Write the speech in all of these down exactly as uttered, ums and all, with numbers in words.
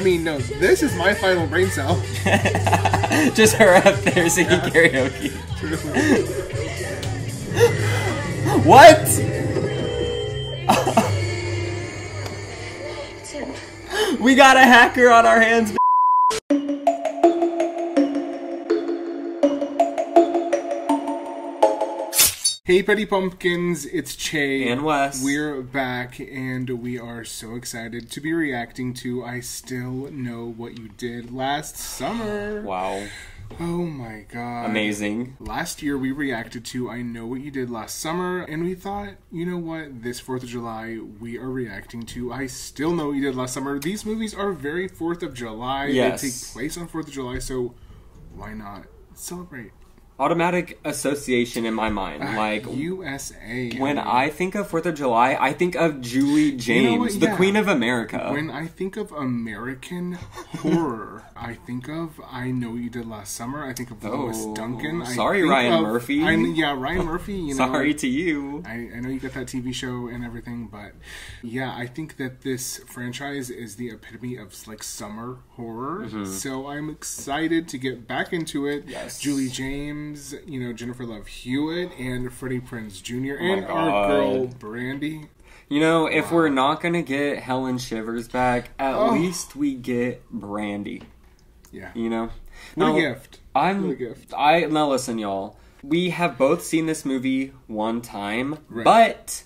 I mean, no, this is my final brain cell. Just her up there singing yeah. karaoke. What? We got a hacker on our hands. Hey Petty Pumpkins, it's Che and Wes. We're back and we are so excited to be reacting to I Still Know What You Did Last Summer. Wow. Oh my god. Amazing. Last year we reacted to I Know What You Did Last Summer and we thought, you know what, this fourth of July we are reacting to I Still Know What You Did Last Summer. These movies are very fourth of July. Yes. They take place on fourth of July, so why not celebrate? Automatic association in my mind, uh, like U S A. When I, mean, I think of Fourth of July, I think of Julie James, you know what, yeah. the Queen of America. When I think of American horror, I think of I Know What You Did Last Summer. I think of oh, Lois Duncan. Sorry, I think Ryan of, Murphy. I mean, yeah, Ryan Murphy. You know, sorry to you. I, I know you got that T V show and everything, but yeah, I think that this franchise is the epitome of like summer horror. Mm-hmm. So I'm excited to get back into it. Yes, Julie James. You know, Jennifer Love Hewitt and Freddie Prinze Junior and oh our girl Brandy. You know, if wow. we're not gonna get Helen Shivers back, at oh. least we get Brandy. Yeah, you know, what now, a gift. I'm. What a gift. I now listen, y'all. We have both seen this movie one time, right. but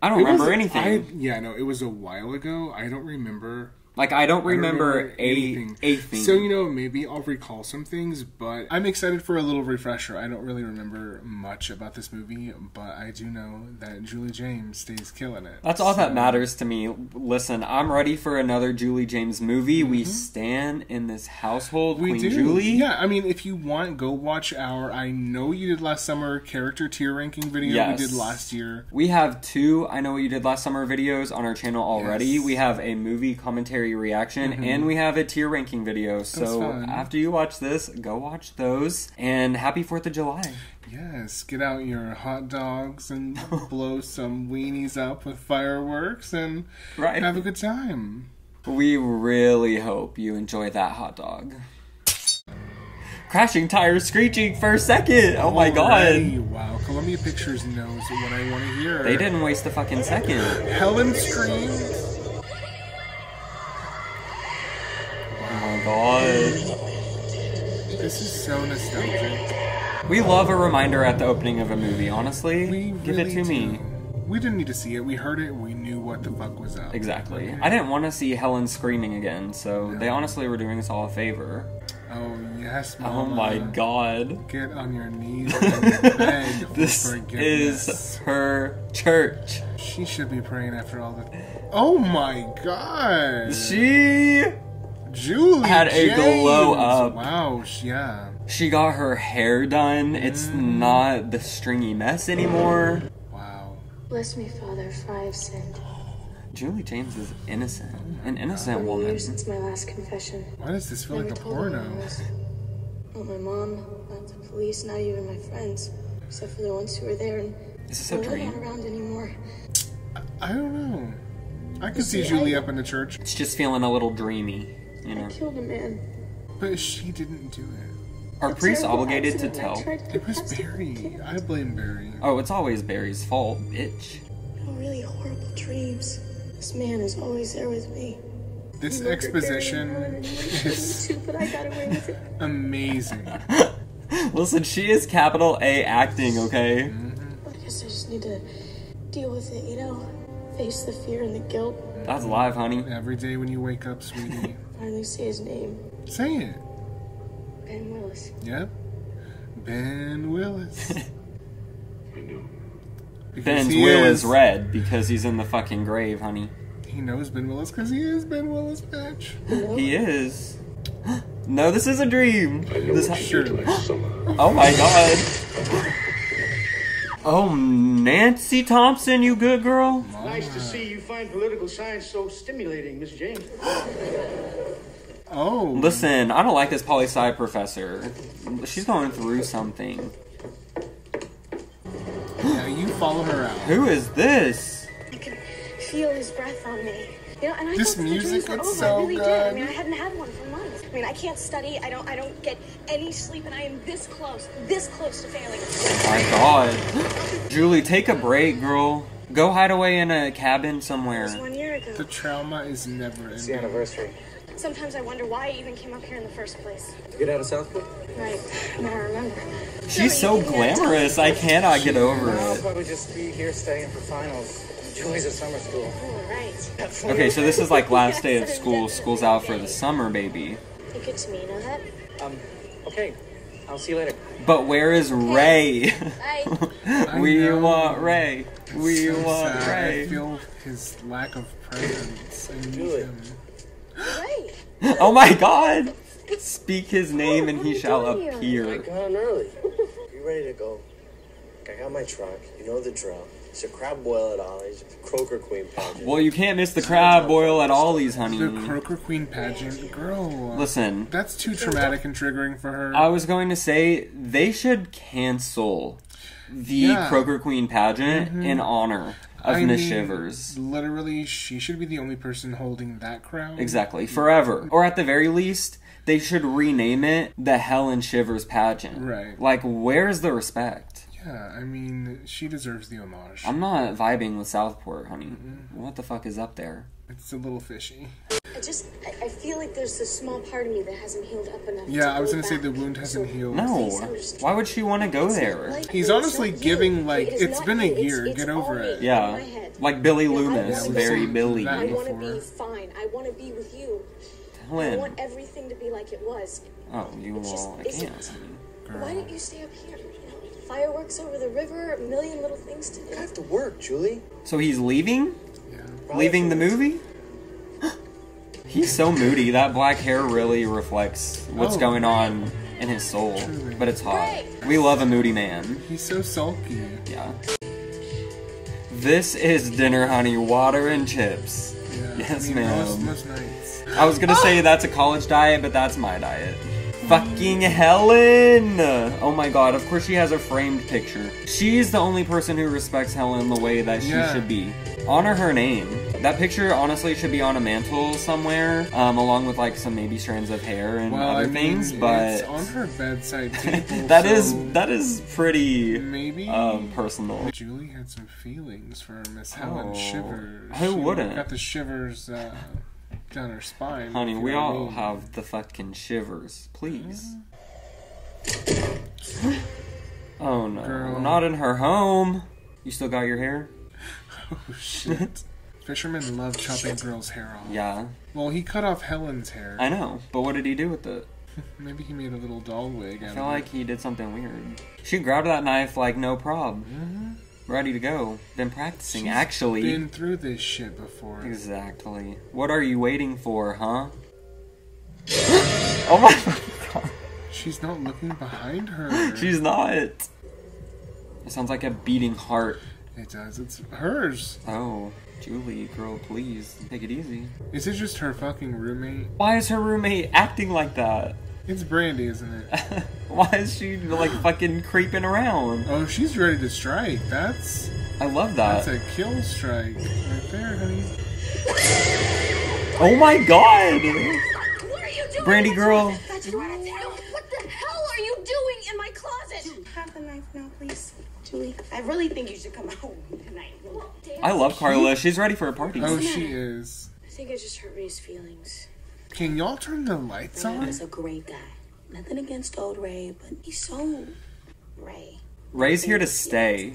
I don't it remember was, anything. I, yeah, no, it was a while ago. I don't remember. Like, I don't remember, I don't remember a, a thing. So, you know, maybe I'll recall some things, but I'm excited for a little refresher. I don't really remember much about this movie, but I do know that Julie James stays killing it. That's all so. that matters to me. Listen, I'm ready for another Julie James movie. Mm-hmm. We stand in this household. We Queen do. Julie. Yeah, I mean, if you want, go watch our I Know What You Did Last Summer character tier ranking video yes. we did last year. We have two I Know What You Did Last Summer videos on our channel already. Yes. We have a movie commentary reaction mm-hmm. and we have a tier ranking video, so after you watch this, go watch those, and happy fourth of July. Yes, get out your hot dogs and blow some weenies up with fireworks and right. have a good time. We really hope you enjoy that hot dog. Crashing tires screeching for a second. Oh my Alrighty. god. Wow, Columbia Pictures knows what I want to hear. They didn't waste a fucking second. Helen screams. God. This is so nostalgic. We love a reminder at the opening of a movie, honestly. We Give really it to do. me. We didn't need to see it. We heard it and we knew what the fuck was up. Exactly. I didn't want to see Helen screaming again, so no. they honestly were doing us all a favor. Oh, yes, Mama. Oh, my God. Get on your knees and beg This forgiveness. is her church. She should be praying after all the... Oh, my God. She... Julie had a James. glow up. Wow, yeah. She got her hair done. It's mm. not the stringy mess anymore. Wow. Bless me, Father, for I have sinned. Julie James is innocent. Oh An innocent God. woman. Since my last confession. Why does this feel Never like a porno? Not my mom, not the police, not even my friends, except for the ones who were there. And this is so dream. Not around anymore. I, I don't know. I could see, see Julie I, up in the church. It's just feeling a little dreamy. You know. I killed a man. But she didn't do it. Are priests obligated accident. to tell? To it was Barry. I blame Barry. Oh, it's always Barry's fault, bitch. No really horrible dreams. This man is always there with me. This you exposition is too, but I got away with it. Amazing. Listen, she is capital A acting, okay? Mm-hmm. I guess I just need to deal with it, you know? Face the fear and the guilt. That's live, honey. Every day when you wake up, sweetie. Finally say his name. Say it. Ben Willis. Yep. Ben Willis. I know. Ben's will is red because he's in the fucking grave, honey. He knows Ben Willis because he is Ben Willis, bitch. Hello? He is. No, this is a dream. I know this what you did last summer. Oh my god. Oh, Nancy Thompson, you good girl. Nice to see you find political science so stimulating, Miss James. Oh. Listen, I don't like this poli-sci professor. She's going through something. Now you follow her out. Who is this? I can feel his breath on me. You know, and I this music, it's so I really good. Did. I mean, I hadn't had one for months. I mean, I can't study. I don't. I don't get any sleep, and I am this close, this close to failing. Oh my God, Julie, take a break, girl. Go hide away in a cabin somewhere. One year ago. The trauma is never ending. It's the anniversary. Sometimes I wonder why I even came up here in the first place. To get out of Southport? Right. Now I remember. She's so glamorous. I cannot get over it. I'll probably just be here studying for finals. Julie's at summer school. Oh, right. Okay, so this is like last day of school. School's out for the summer, baby. You get to me, you know that? Um, okay. I'll see you later. But where is Ray? Bye. We want Ray. We so want sad. Ray. I feel his lack of presence. And Julie. Him. Ray. Oh my God! Speak his name and he shall appear. I got on early. You ready to go? I got my truck. You know the drill. It's a crab boil at Ollie's. Croaker Queen pageant. Well, you can't miss the crab boil at Ollie's, honey. The Croaker Queen pageant, girl. Listen, that's too traumatic and triggering for her. I was going to say they should cancel the yeah. Croaker Queen pageant mm-hmm. in honor. Of I Miss mean, Shivers. Literally, she should be the only person holding that crown. Exactly. Forever. Or at the very least, they should rename it the Helen Shivers pageant. Right. Like, where's the respect? Yeah, I mean, she deserves the homage. I'm not vibing with Southport, honey. Mm-hmm. What the fuck is up there? It's a little fishy. I just, I, I feel like there's a small part of me that hasn't healed up enough. Yeah, I was gonna say the wound hasn't healed. No, why would she want to go there? He's honestly giving like, it's been a year, get over it. Yeah, like Billy Loomis, very Billy. I want to be fine, I want to be with you. I want everything to be like it was. Oh, you all, I can't. Why didn't you stay up here? Fireworks over the river, a million little things to do. I have to work, Julie. So he's leaving? Yeah. Leaving the movie? He's so moody. That black hair really reflects what's oh, going on in his soul. Truly. But it's hot. We love a moody man. He's so sulky. Yeah. This is dinner, honey. Water and chips. Yeah, yes, I mean, ma'am. Most, most nights. I was gonna oh. say that's a college diet, but that's my diet. Fucking Helen! Oh my God, of course she has a framed picture. She's the only person who respects Helen the way that she yeah. should be. Honor her name. That picture honestly should be on a mantle somewhere, um, along with like some maybe strands of hair and well, other I mean, things, but... it's on her bedside table, That so is, that is pretty maybe um, personal. Julie had some feelings for Miss Helen oh, Shivers. Who wouldn't? She got the shivers, uh... down her spine. Honey, we all I mean. have the fucking shivers. Please. Mm-hmm. Oh no. Girl. Not in her home. You still got your hair? Oh shit. Fishermen love chopping shit. girls' hair off. Yeah. Well, he cut off Helen's hair. I know, but what did he do with it? Maybe he made a little doll wig. I feel out of like it. He did something weird. She grabbed that knife like no prob. Mm-hmm. Ready to go. Been practicing, She's actually. Been through this shit before. Exactly. What are you waiting for, huh? Oh my God. She's not looking behind her. She's not. It sounds like a beating heart. It does. It's hers. Oh, Julie, girl, please. Take it easy. Is it just her fucking roommate? Why is her roommate acting like that? It's Brandy, isn't it? Why is she, like, fucking creeping around? Oh, she's ready to strike. That's... I love that. That's a kill strike. Right there, honey. Oh my God! What are you doing? Brandy girl. What the hell are you doing in my closet? Have the knife now, please. Julie, I really think you should come home tonight. I love Carla. She's ready for a party. Oh, she is. I think I just hurt Ray's feelings. Can y'all turn the lights Ray on? Ray was a great guy. Nothing against old Ray, but he's so Ray. Ray's here to stay.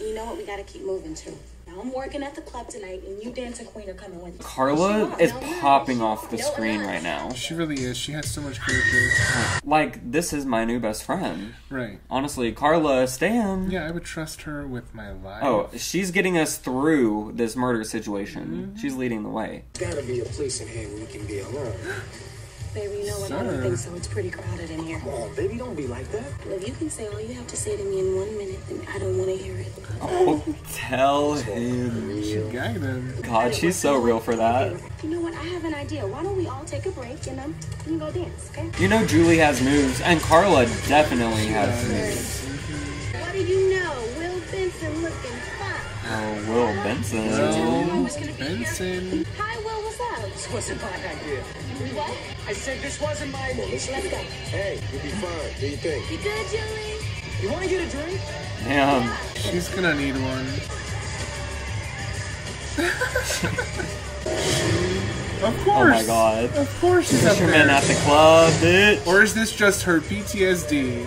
You know what? We gotta keep moving too. Now I'm working at the club tonight, and you dancing queen are coming with me. Carla is popping off the screen right now. She really is. She has so much character. Like, this is my new best friend. Right. Honestly, Carla, Stan. Yeah, I would trust her with my life. Oh, she's getting us through this murder situation. Mm-hmm. She's leading the way. There's gotta be a place in here where we can be alone. Baby, you know what? Sir. I don't think so. It's pretty crowded in here. Come on, baby, don't be like that. Look, you can say all you have to say to me in one minute, and I don't want to hear it. Oh, tell him. She gagged him. God, she's so real for that. You know what? I have an idea. Why don't we all take a break, and um, we can go dance, okay? You know Julie has moves, and Carla definitely has moves. What do you know? Will Benson looking fine. Oh, Will Benson. Will Benson. Hi, Will, what's up? This wasn't my idea. What? I said this wasn't my idea. Let's go. Hey, you'll be fine. What do you think? You good, Julie? You want to get a drink? Damn. Yeah. She's gonna need one. Of course. Oh my god. Of course he's up there. At the club, bitch. Or is this just her P T S D?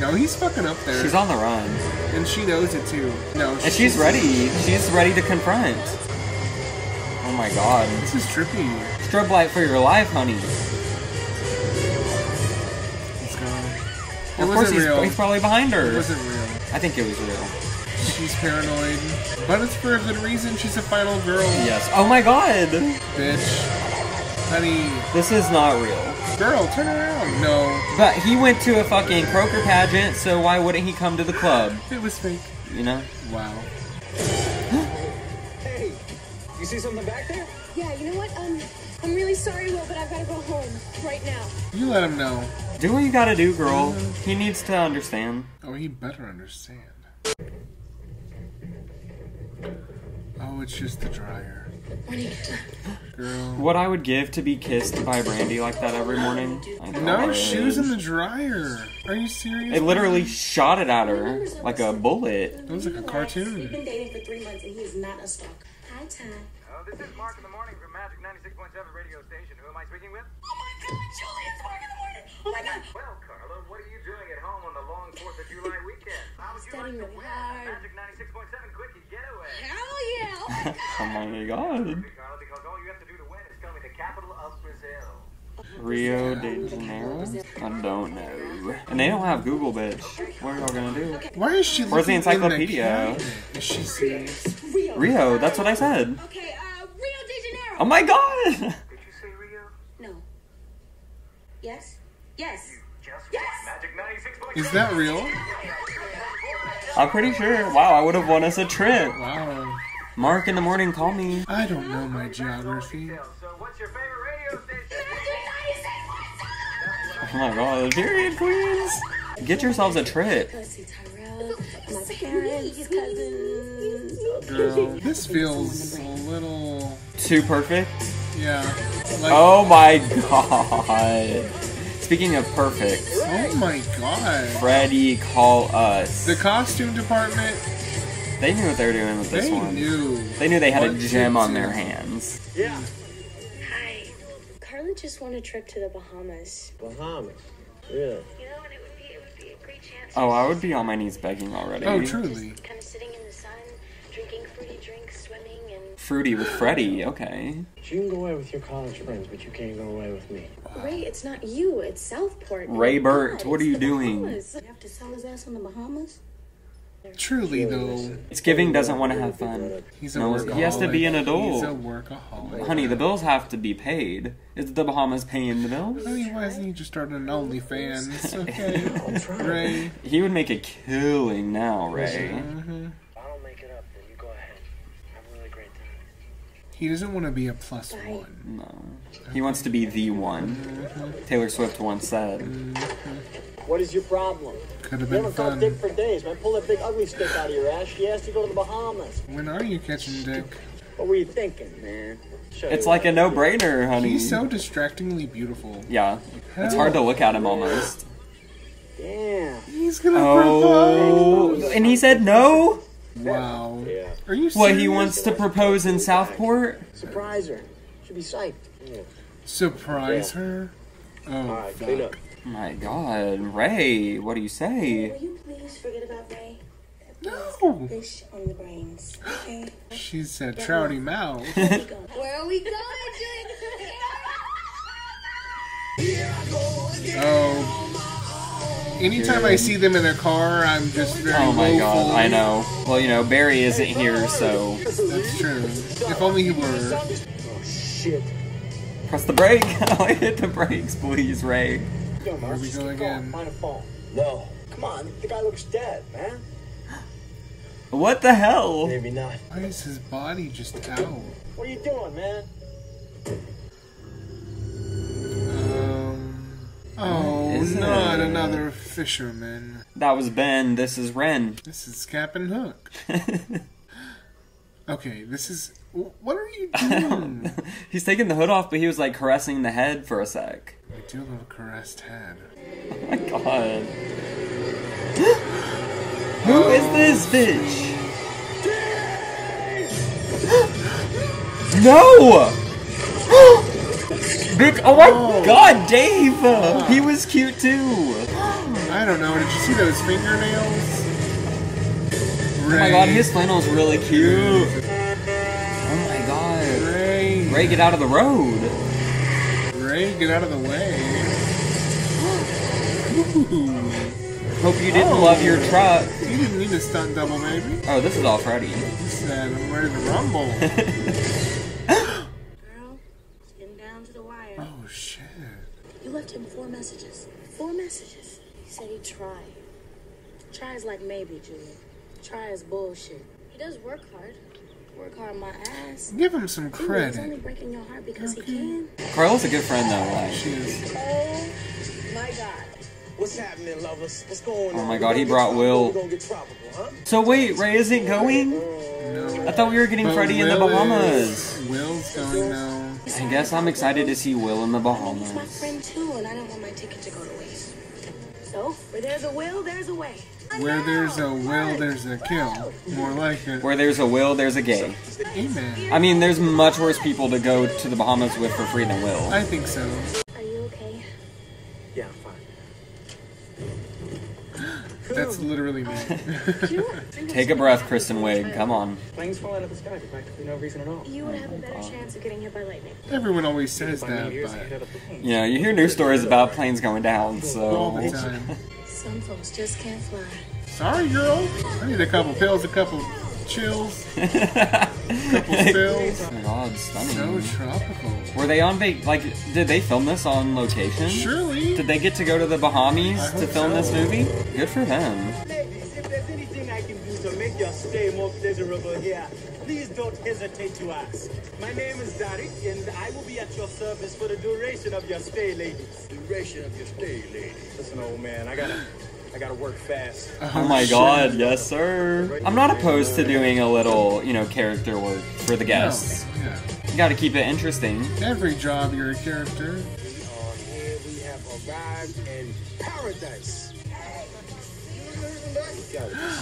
No, he's fucking up there. She's on the run. And she knows it too. No. She and she's ready. She's ready to confront. Oh my god. This is trippy. Strobe light for your life, honey. Let's go. It of course he's, real. he's probably behind her. It wasn't real. I think it was real. She's paranoid, but it's for a good reason. She's a final girl. Yes. Oh my god. Bitch. Honey. This is not real. Girl, turn around. No. But he went to a fucking Croaker pageant, so why wouldn't he come to the club? It was fake. You know? Wow. Hey, you see something back there? Yeah, you know what? Um, I'm really sorry, Will, but I've got to go home right now. You let him know. Do what you gotta do, girl. Uh, he needs to understand. Oh, he better understand. Oh, it's just the dryer. Girl. What I would give to be kissed by Brandy like that every morning. No, she was in the dryer. Are you serious? It literally shot it at her like a bullet. It was like a cartoon. We've been dating for three months and he is not a stalker. Hi, Ty. Oh, this is Mark in the Morning from Magic ninety-six point seven radio station. Who am I speaking with? Oh my god, Julie, it's Mark in the Morning! Oh my god! Well, Carla, what are you doing at home on the long fourth of July weekend? How would you Studying like to win hard. Magic ninety-six point seven quickie getaway? Hell yeah! Oh my god! Oh my god! Because all you have to do to win is come to the capital of Brazil. Rio de Janeiro? I don't know. And they don't have Google, bitch. What are y'all gonna do? Why is she Where's the encyclopedia? Is she serious? Rio. Rio, that's what I said. Okay, uh, Rio de Janeiro. Oh my god! Did you say Rio? No. Yes? Yes. You just yes! Magic is that real? I'm pretty sure. Wow, I would have won us a trip. Wow. Mark in the Morning, call me. I don't know my geography. So what's your favorite radio station? Oh my god, period queens! Get yourselves a trip. Girl, this feels a little... Too perfect? Yeah. Like... Oh my god. Speaking of perfect. Oh my god. Freddie, call us. The costume department. They knew what they were doing with this they one. They knew. They knew they had what a gem on their hands. Yeah. I just want a trip to the Bahamas. Bahamas? Really? You know what it would be? It would be a great chance. Oh, I would be on my knees begging already. Oh, truly. Just kind of sitting in the sun, drinking fruity drinks, swimming, and... Fruity with Freddie, okay. You can go away with your college friends, but you can't go away with me. Ray, it's not you. It's Southport. Ray Burt, what are you doing? Bahamas. You have to sell his ass on the Bahamas? Truly though, it's giving doesn't want to have fun. He's a no, workaholic. He has to be an adult. He's a workaholic. Honey, the bills have to be paid. Is the Bahamas paying the bills? I mean, why isn't he just starting an OnlyFans? Okay, Ray. He would make a killing now, Ray. Mm-hmm. I'll make it up. Then you go ahead. I'm really great tonight. He doesn't want to be a plus one. No, he wants to be the one. Mm-hmm. Taylor Swift once said. Mm-hmm. What is your problem? Could have been fun. You haven't caught dick for days, man. Pull that big ugly stick out of your ass. She asked you to go to the Bahamas. When are you catching dick? What were you thinking, man? Show it's like a no-brainer, honey. He's so distractingly beautiful. Yeah. Hell. It's hard to look at him almost. Damn. He's gonna oh. propose. And he said no? Wow. Yeah. Are you serious? What, he wants to propose in Southport? Surprise her. Should be psyched. Yeah. Surprise yeah. her? Oh, all right, fuck. Clean up. My god, Ray, what do you say? Will you please forget about Ray? No! Fish on the brains, okay? She said trouty mouth. Where are we going, Julie? Oh. Anytime Dude. I see them in their car, I'm just very Oh my woeful. god, I know. Well, you know, Barry isn't here, so... That's true. If only he were. Oh, shit. Press the brake. I hit the brakes, please, Ray. Yo, Mark, we go again. Find a phone. No. Come on, the guy looks dead, man. What the hell? Maybe not. Why is his body just out? What are you doing, man? Um. Oh, is not it? Another fisherman. That was Ben. This is Ren. This is Captain Hook. Okay, this is... What are you doing? He's taking the hood off, but he was, like, caressing the head for a sec. I do love a caressed head. Oh, my God. Who oh. is this bitch? No! Bitch, oh, my oh. God, Dave! Oh. He was cute, too. I don't know. Did you see those fingernails? Ray. Oh my God, his flannel's really cute. Oh my God. Ray. Ray, get out of the road. Ray, get out of the way. Ooh. Hope you didn't oh. love your truck. You didn't need a stunt double, baby. Oh, this is all Freddie. He said, I'm ready to rumble. Girl, it's getting down to the wire. Oh, shit. You left him four messages. Four messages. He said he'd try. Try is like maybe, Julie. Try is bullshit. He does work hard. Work hard my ass. Give him some credit. He's only breaking your heart because okay. he can. Carla's a good friend though. Like. She is. Oh my God. What's happening, lovers? What's going on? Oh my God, he brought Will. Huh? So wait, Ray isn't going? No. I thought we were getting but Freddie Will in the Bahamas. Is. Will's going now. I guess I'm excited to see Will in the Bahamas. He's my friend too, and I don't want my ticket to go to waste. So, where there's a will, there's a way. Where there's a will, there's a kill. More like it. Where there's a will, there's a gay. Amen. I mean, there's much worse people to go to the Bahamas with for free than Will. I think so. Are you okay? Yeah, I'm fine. That's literally me. Take a breath, Kristen Wiig. Come on. Planes fall out of the sky for practically no reason at all. You would have a better chance of getting hit by lightning. Everyone always says that, but... Yeah, you hear news stories about planes going down, so... All the time. Some folks just can't fly. Sorry, girl. I need a couple pills, a couple chills, a couple spills. Oh my God, stunning. So tropical. Were they on vac- like, did they film this on location? Surely. Did they get to go to the Bahamas to film so. this movie? Good for them. Ladies, if there's anything I can do to make your stay more pleasurable here, please don't hesitate to ask. My name is Derek, and I will be at your service for the duration of your stay, ladies. Duration of your stay, ladies. Listen, old man, I gotta, I gotta work fast. Oh, oh my shit. God, yes, sir. I'm not opposed to doing a little, you know, character work for the guests. No, yeah. You gotta keep it interesting. Every job, you're a character. We are here. We have arrived in paradise.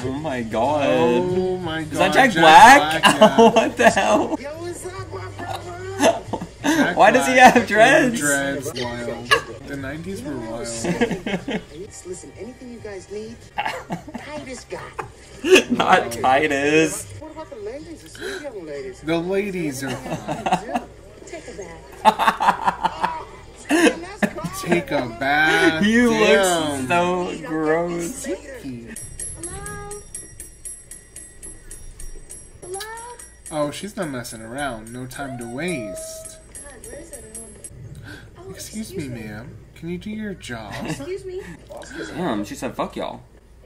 Oh my God. Oh my God. Is that Jack, Jack Black? Black yeah. What the hell? Yo, what's up, my brother? Why Black does he have dreads? Dreads, wild. The nineties were wild. Listen, anything you guys need, Titus got. Not Titus. What about the ladies? ladies? The ladies are fine. Take a bath. Take a bath. You look so gross. Oh, she's not messing around. No time to waste. God, where is that oh, excuse, excuse me, ma'am. Can you do your job? Excuse me. Damn, she said, fuck y'all.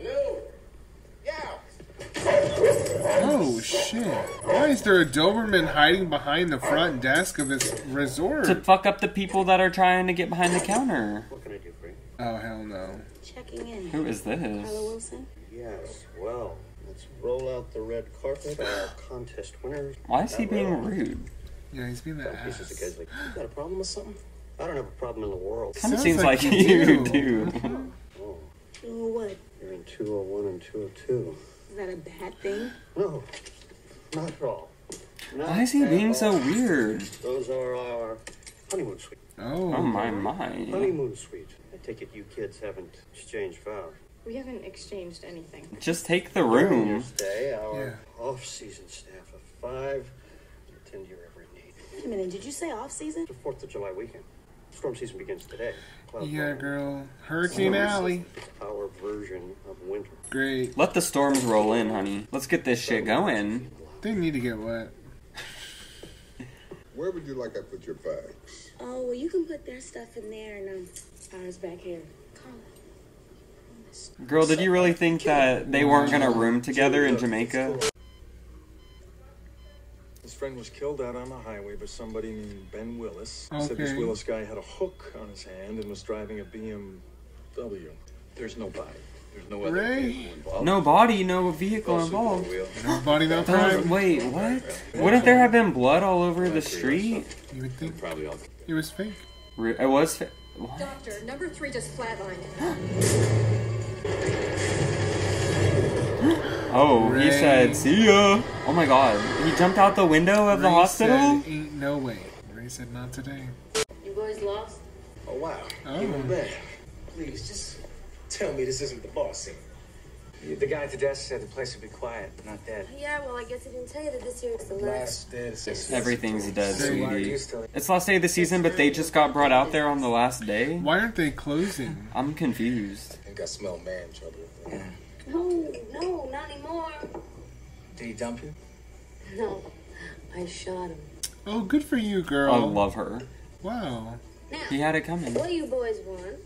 Oh, shit. Why is there a Doberman hiding behind the front desk of this resort? To fuck up the people that are trying to get behind the counter. What can I do for you? Oh, hell no. Checking in. Who is this? Carla Wilson? Yes, well... Let's roll out the red carpet for our contest winners. Why is he being rude? Yeah, he's being that ass. Guys like, you got a problem with something? I don't have a problem in the world. Kind of seems like you do. Oh. two oh one. You're in two oh one and two oh two. Is that a bad thing? No, not at all. Why is he being so weird? Those are our honeymoon suite. Oh, oh my, my. Honeymoon suite. I take it you kids haven't exchanged vows. We haven't exchanged anything. Just take the room. Your stay, our yeah. off-season staff of five attend your every need. Wait a minute, did you say off-season? The Fourth of July weekend. Storm season begins today. Cloud yeah, cloud. Girl. Hurricane storms Alley. Our version of winter. Great. Let the storms roll in, honey. Let's get this shit going. They need to get wet. Where would you like I put your bags? Oh, well, you can put their stuff in there and um, ours back here. Carla. Girl, did you really think that they weren't gonna room together in Jamaica? His friend was killed out on the highway by somebody named Ben Willis. Okay. Said this Willis guy had a hook on his hand and was driving a B M W. There's no body. There's no other Ray? vehicle involved. No body, no vehicle involved. No body, no time. Wait, what? Wouldn't there have been blood all over the street? You would think. It was fake. It was fake. What? Doctor, number three just flatlined. Oh, Ray. He said, see ya. Oh my god. He jumped out the window of Ray the hospital? Said, ain't no way. Ray said, not today. You boys lost? Oh, wow. Oh. You were bad. Please, just tell me this isn't the boss scene. The guy at the desk said the place would be quiet, but not dead. Yeah, well, I guess I can tell you that this year is the last day of the season. Everything's dead, sweetie. It's last day of the season, but they just got brought out there on the last day? Why aren't they closing? I'm confused. I think I smell man trouble. Yeah. No, no, not anymore. Did he dump you? No, I shot him. Oh, good for you, girl. I love her. Wow. Now, he had it coming. What do you boys want?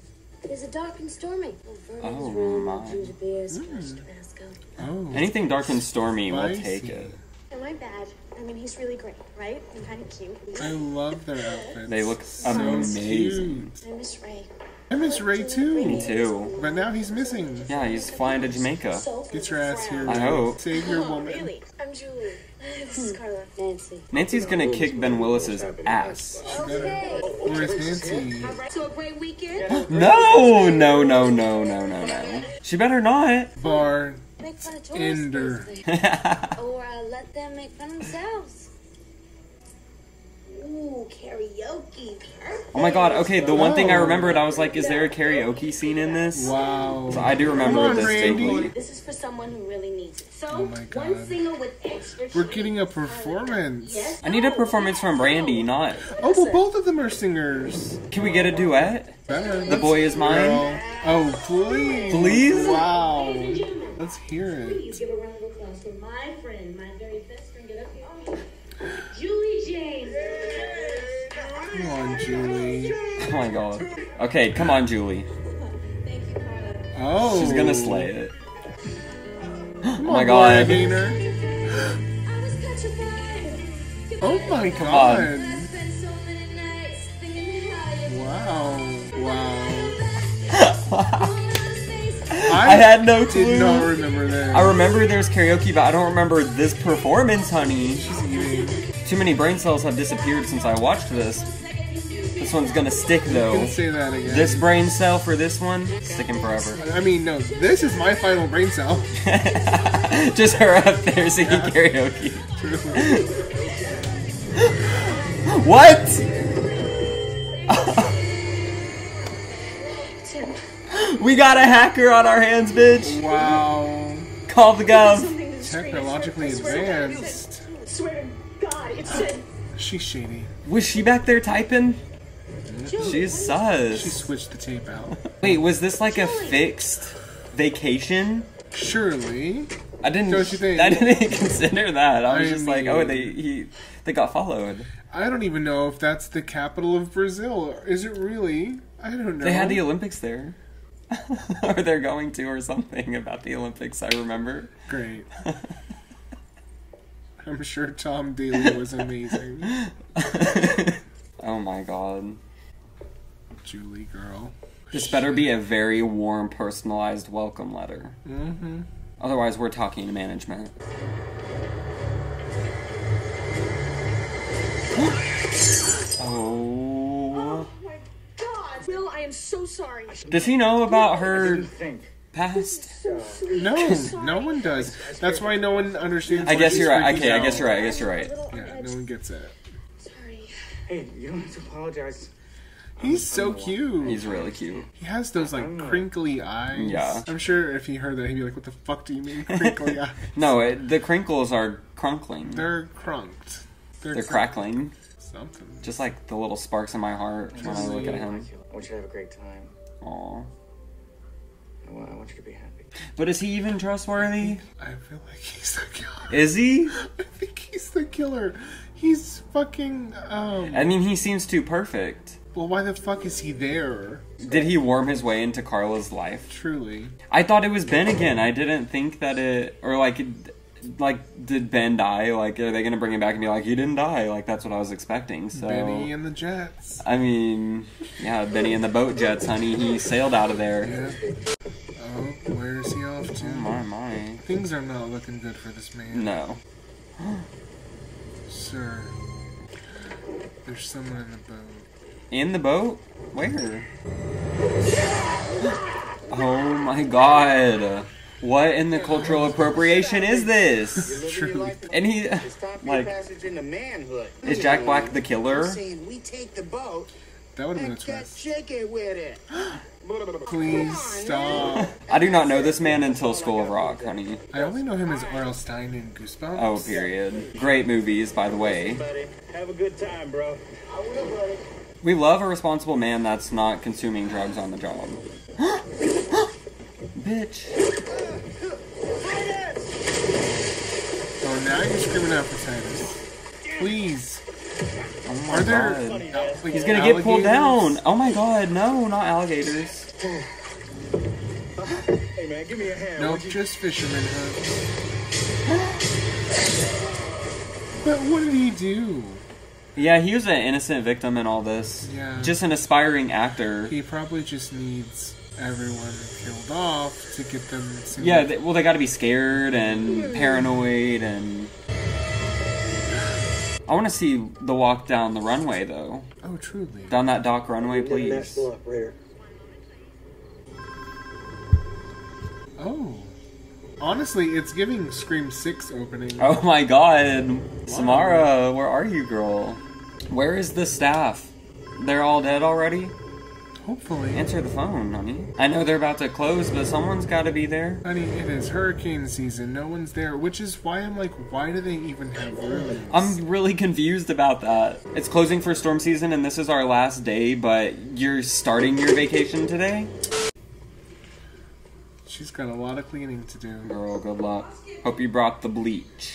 Is it dark and stormy? Oh, my. Ginger beer, mm. Tabasco. Oh. Anything dark and stormy, Spicy. We'll take it. Am I bad? I mean, he's really great, right? And kind of cute. I love their outfits. They look so amazing. Cute. I miss Ray. I miss Ray, too. Me, too. But now he's missing. Yeah, he's flying to Jamaica. Get your ass here, I hope. Save your woman. Oh, really? I'm Julie. This is Carla. Nancy. Nancy's gonna kick Ben Willis's ass. Okay. Where's Nancy? So a great weekend? No, no, no, no, no, no, no. She better not. Bar. Make fun of Ender. Or uh, let them make fun of themselves. Ooh, karaoke. Perfect. Oh my god, okay, the one thing I remembered, I was like, is there a karaoke scene in this? Wow. So I do remember on, this vaguely. This is for someone who really needs it. So, oh my god. One single with extra We're getting a performance. Yes. I need a performance from Brandy, not... Oh, well, both of them are singers. Can we get a duet? Better. The Boy Is Mine? Girl. Oh, please. Please? Wow. Let's hear it. Please give a round of applause for my friend, my very best friend. Get up here. Julie James. Come on, Julie. Oh my god. Okay, come on, Julie. Thank you, Carla. Oh. She's gonna slay it. Oh my god. Oh my god. Wow. Wow. I, I had no clue. I did not remember that. I remember there's karaoke, but I don't remember this performance, honey. She's eating. Too many brain cells have disappeared since I watched this. This one's gonna stick, though. You can say that again. This brain cell for this one, sticking forever. I mean, no, this is my final brain cell. Just her up there singing yeah. karaoke. What? We got a hacker on our hands, bitch. Wow. Call the gov. Technologically advanced. I swear to God, it's it. She's shady. Was she back there typing? She's sus. She switched the tape out. Wait, was this like a fixed vacation? Surely. I didn't. Don't you think? I didn't consider that. I was I just mean, like, oh, they he, they got followed. I don't even know if that's the capital of Brazil. Is it really? I don't know. They had the Olympics there. Or they're going to, or something about the Olympics, I remember. Great. I'm sure Tom Daly was amazing. Oh my god. Julie, girl. This Shit. better be a very warm, personalized welcome letter. Mm-hmm. Otherwise, we're talking to management. Oh. Will, I am so sorry. Does he know about her past? So no, no one does. That's why no one understands. I guess you're right. Okay, out. I guess you're right. I guess you're right. Yeah, no one gets it. Sorry. Hey, you don't have to apologize. He's so cute. He's really cute. He has those like crinkly eyes. Yeah. I'm sure if he heard that, he'd be like, "What the fuck do you mean crinkly eyes?" No, it, the crinkles are crunkling. They're crunked. They're, They're crackling. Something. Just like the little sparks in my heart when I look at him. I want you to have a great time. Aww. I want, I want you to be happy. But is he even trustworthy? I feel like he's the killer. Is he? I think he's the killer. He's fucking, um... I mean, he seems too perfect. Well, why the fuck is he there? Did he worm his way into Carla's life? Truly. I thought it was Ben again. I didn't think that it... Or, like... It, Like, did Ben die? Like, are they gonna bring him back and be like, he didn't die? Like, that's what I was expecting, so... Benny and the Jets. I mean, yeah, Benny and the Boat Jets, honey. He sailed out of there. Yeah. Oh, where Things are not looking good for this man. No. Sir, there's someone in the boat. In the boat? Where? Oh my god. What in the cultural appropriation is this? True. And he, like, is Jack Black the killer? We take the boat. That would have been a twist. Please stop. I do not know this man until School of Rock, honey. I only know him as Orl Stein in Goosebumps. Oh, period. Great movies, by the way. Have a good time, bro. I will, buddy. We love a responsible man that's not consuming drugs on the job. Bitch. Oh, now you're screaming out for Titus. Please. Oh my Are there god. Al He's gonna alligators? Get pulled down. Oh my god, no, not alligators. Hey man, give me a hand. No, just fishermen hooks. But what did he do? Yeah, he was an innocent victim in all this. Yeah. Just an aspiring actor. He probably just needs everyone killed off to get them to Yeah, they, well they gotta be scared and paranoid and I want to see the walk down the runway, though. Oh, truly. Down that dock runway, please. Oh. Honestly, it's giving Scream six opening. Oh, my God. Wow. Samara, where are you, girl? Where is the staff? They're all dead already? Hopefully. Answer the phone, honey. I know they're about to close, but someone's got to be there. Honey, it is hurricane season. No one's there, which is why I'm like, why do they even have rooms? I'm really confused about that. It's closing for storm season, and this is our last day, but you're starting your vacation today? She's got a lot of cleaning to do. Girl, good luck. Hope you brought the bleach.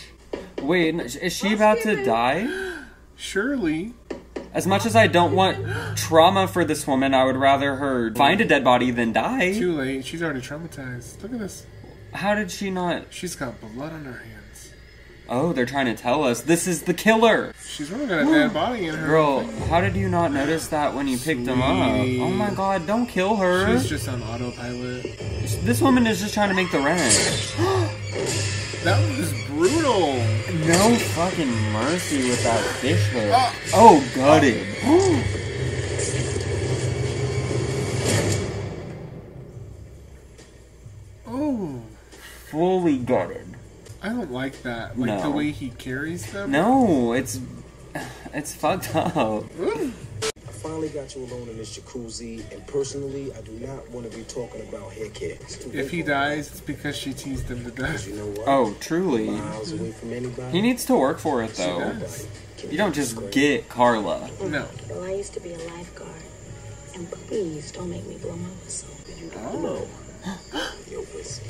Wait, is she about to die? Surely. As much as I don't want trauma for this woman, I would rather her find a dead body than die. Too late. She's already traumatized. Look at this. How did she not? She's got blood on her hands. Oh, they're trying to tell us. This is the killer. She's really got a dead body in her. Girl, how did you not notice that when you picked him up? Oh my god, don't kill her. She's just on autopilot. This woman is just trying to make the rent. That was brutal. No fucking mercy with that fish hook. Uh, oh, gutted. Uh, oh. Fully gutted. I don't like that. Like no. The way he carries them. No, it's it's fucked up. Ooh. I finally got you alone in this jacuzzi, and personally, I do not want to be talking about hair care. If he dies, it's because she teased him to death. You know what? Oh, truly. Miles away from anybody. He needs to work for it, though. You don't just get Carla. No. Well, I used to be a lifeguard, and please don't make me blow my whistle. Oh. Your whistle.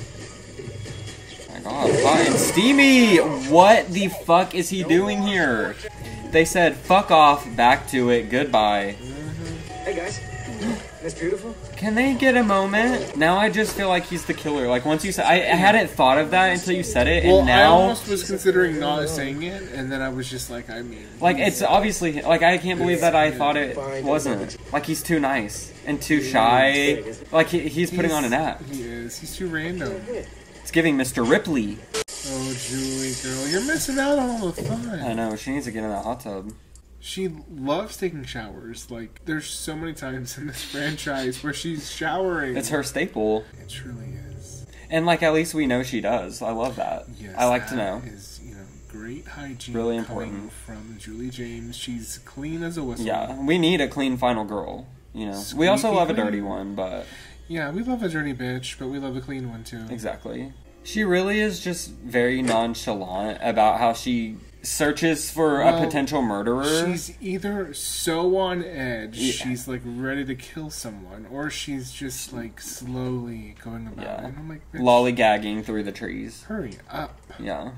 My god, fine. Steamy! What the fuck is he doing here? They said, fuck off, back to it, goodbye. Mm-hmm. Hey guys, that's beautiful. Can they get a moment? Now I just feel like he's the killer. Like once you said, I, I hadn't thought of that until you said it, well, and now I almost was considering not saying it, and then I was just like, I mean, like it's obviously like I can't believe that I thought it wasn't. Like he's too nice and too shy. Like he, he's putting he's, on an act. He is. He's too random. It's giving Mister Ripley. Oh, Julie, girl, you're missing out on all the fun. I know, she needs to get in that hot tub. She loves taking showers. Like, there's so many times in this franchise where she's showering. It's her staple. It truly is. And, like, at least we know she does. I love that. Yes, I like to know. Is, you know, great hygiene really important from Julie James. She's clean as a whistle. Yeah, we need a clean final girl, you know. Squeaky we also love clean. A dirty one, but... Yeah, we love a dirty bitch, but we love a clean one, too. Exactly. She really is just very nonchalant about how she searches for well, a potential murderer. She's either so on edge, yeah. she's like ready to kill someone, or she's just like slowly going about yeah. it. And I'm like, lollygagging through the trees. Hurry up. Yeah.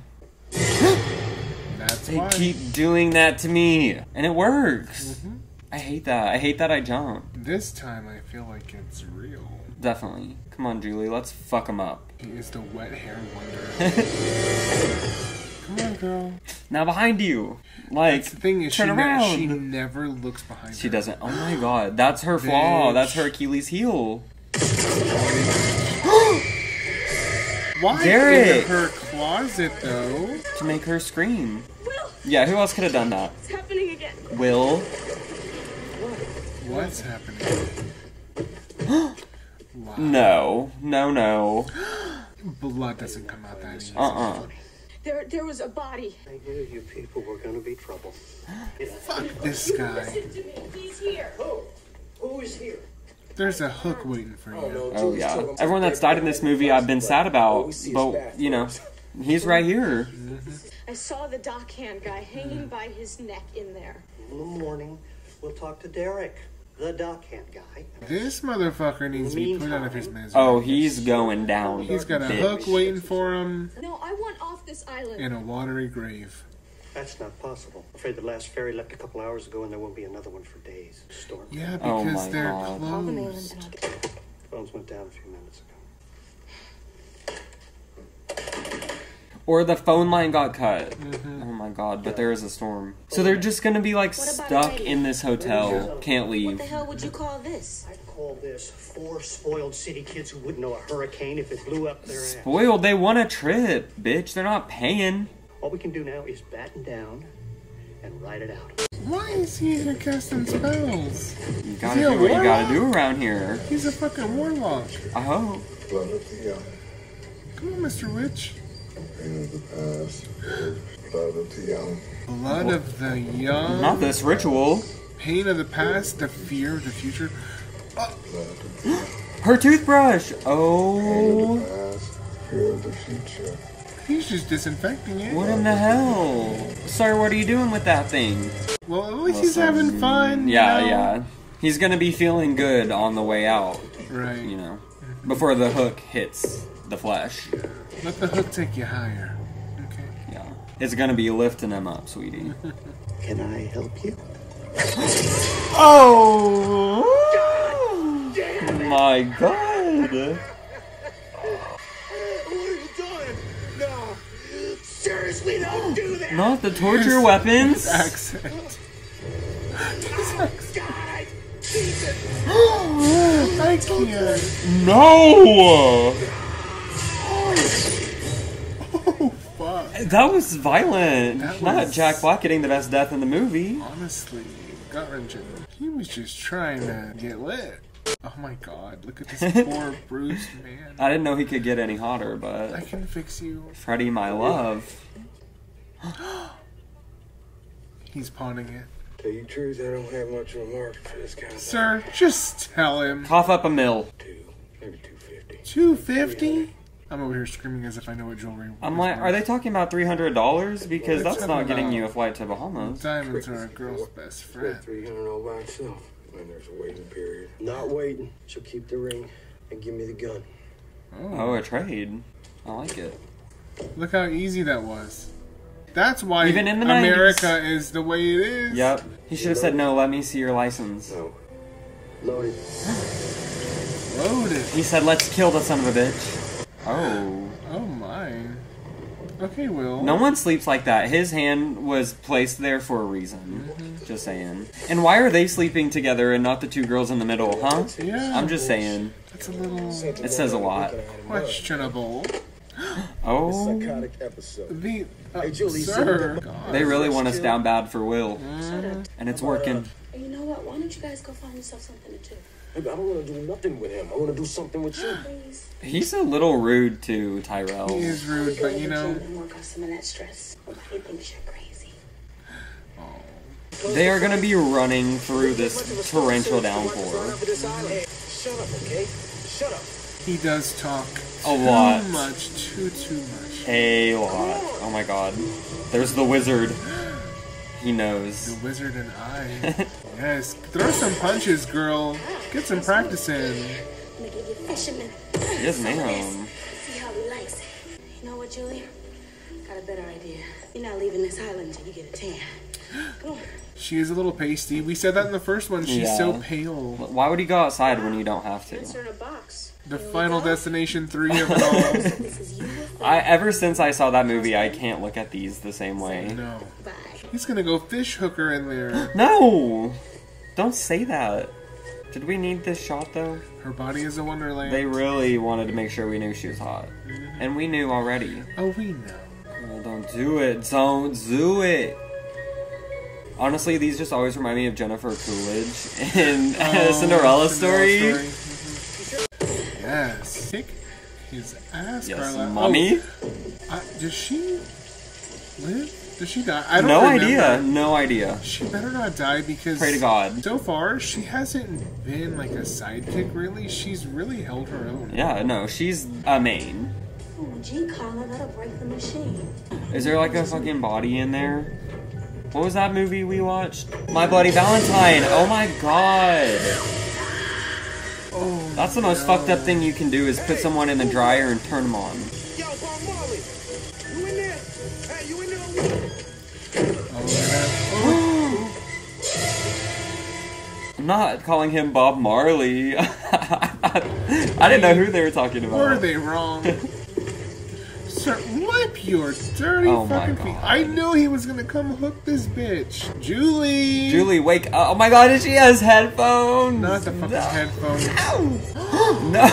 That's they why. Keep doing that to me. And it works. Mm-hmm. I hate that. I hate that I jumped. This time I feel like it's real. Definitely. Come on, Julie, let's fuck him up. He is the wet hair wonder. Come on, girl. Now behind you. Like, that's the thing is, turn she, around. Ne she never looks behind she her. She doesn't. Oh my god. That's her flaw. Bitch. That's her Achilles heel. Why Derek. In her closet, though? To make her scream. Will! Yeah, who else could have done that? It's happening again. Will? What's happening? Wow. No. No, no. Blood doesn't come out that easy. Uh-uh. There, there was a body. I knew you people were going to be trouble. Fuck this guy. Listen to me. He's here. Who? Who is here? There's a hook waiting for you. Oh, yeah. Everyone that's died in this movie I've been sad about, but, you know, he's right here. I saw the dockhand guy hanging by his neck in there. In the morning, we'll talk to Derek, the dockhand guy. This motherfucker needs to be put out of his misery. Oh, he's going down. He's got a hook waiting for him. No, I want off this island. In a watery grave. That's not possible. I'm afraid the last ferry left a couple hours ago and there won't be another one for days. Storm. Yeah, because oh they're God. closed. Phones went down a few minutes ago. Or the phone line got cut. Mm-hmm. Oh my God, but there is a storm. So they're just going to be like stuck in this hotel. Can't leave. What the hell would you call this? I'd call this four spoiled city kids who wouldn't know a hurricane if it blew up their ass. Spoiled? They want a trip, bitch. They're not paying. All we can do now is batten down and ride it out. Why is he even casting spells? You gotta do what you gotta do around here. He's a fucking warlock. I hope. Come on, Mister Witch. Blood of the young. Blood of the young. Not this ritual. Pain of the past, the fear of the future. Oh. Her toothbrush. Oh. Pain of the past, fear of the future. He's just disinfecting it. What in the hell? Sir, what are you doing with that thing? Well, at least well, he's having fun. Yeah, you know? yeah. He's going to be feeling good on the way out. Right. You know, before the hook hits the flesh. Let the hook take you higher. Okay. Yeah. It's going to be lifting him up, sweetie. Can I help you? Oh! God damn it. My God. Seriously, don't do that! Not the torture his, weapons! His accent. His accent. God, Jesus. I can't. No! Oh, fuck. That was violent. That Not was... Jack Black getting the best death in the movie. Honestly, gut wrenching. He was just trying to get lit. Oh my God, look at this poor bruised man. I didn't know he could get any hotter, but... I can fix you. Freddie, my love. He's pawning it. Tell you the truth, I don't have much remarks for this kind of Sir, thing. Just tell him. Cough up a mill. Two, maybe two fifty. two fifty? I'm over here screaming as if I know what jewelry I'm like, worth. Are they talking about three hundred dollars? Because well, that's not getting you a flight to Bahamas. Diamonds are a girl's best friend. three hundred all by itself. And there's a waiting period. Not waiting. She'll keep the ring and give me the gun. Oh. oh, a trade. I like it. Look how easy that was. That's why Even in the America nineties. Is the way it is. Yep. He should have said, no, let me see your license. No. Loaded. Loaded. He said, let's kill the son of a bitch. Oh. Oh, my. Okay, Will. No one sleeps like that. His hand was placed there for a reason. Mm-hmm. Just saying. And why are they sleeping together and not the two girls in the middle, huh? Yeah. I'm just saying. That's a little... It says a lot. Questionable. Oh. The... Uh, hey, Julie, sir. God. They really want us down bad for Will. Yeah. And it's working. You know what? Why don't you guys go find yourself something to do? I don't want to do nothing with him. I want to do something with you. Please. He's a little rude to Tyrell. He is rude, but you know... They are going to be running through this torrential downpour. Shut up, okay? Shut up. He does talk a lot. Too much, too, too much. A lot. Oh my God. There's the wizard. He knows. The wizard and I. Yes. Throw some punches, girl. Get some practice in. Yes, ma'am. See how he likes it. You know what, Julia? Got a better idea. You're not leaving this island until you get a tan. Go on. She is a little pasty. We said that in the first one. She's yeah. so pale. Why would he go outside when you don't have to? In a box. The you Final Destination three of it all. I, ever since I saw that movie, I can't look at these the same way. No. Bye. He's going to go fish hooker in there. No! Don't say that. Did we need this shot, though? Her body is a wonderland. They really wanted to make sure we knew she was hot. Mm-hmm. And we knew already. Oh, we know. Well, don't do it. Don't do it. Honestly, these just always remind me of Jennifer Coolidge in oh, Cinderella, Cinderella Story. Story. Mm-hmm. Yes. Kick his ass, yes, Carla. Mommy? Oh, I, does she live? Did she die? I don't know. No idea. No idea. She better not die because... Pray to God. So far, she hasn't been like a sidekick, really. She's really held her own. Yeah, no. She's a main. Oh, gee, Carla, that'll break the machine. Is there like a fucking body in there? What was that movie we watched? My Bloody Valentine. Oh my God. Oh, that's the most no. fucked up thing you can do is put someone in the dryer and turn them on. Yo, Bob Marley. You in there? Hey, you in there? I'm not calling him Bob Marley. I didn't know who they were talking about. Were they wrong? Sir, whip your dirty oh fucking feet. I knew he was gonna come hook this bitch. Julie! Julie, wake up. Oh my God, and she has headphones! Not the fucking no. headphones. Ow! No!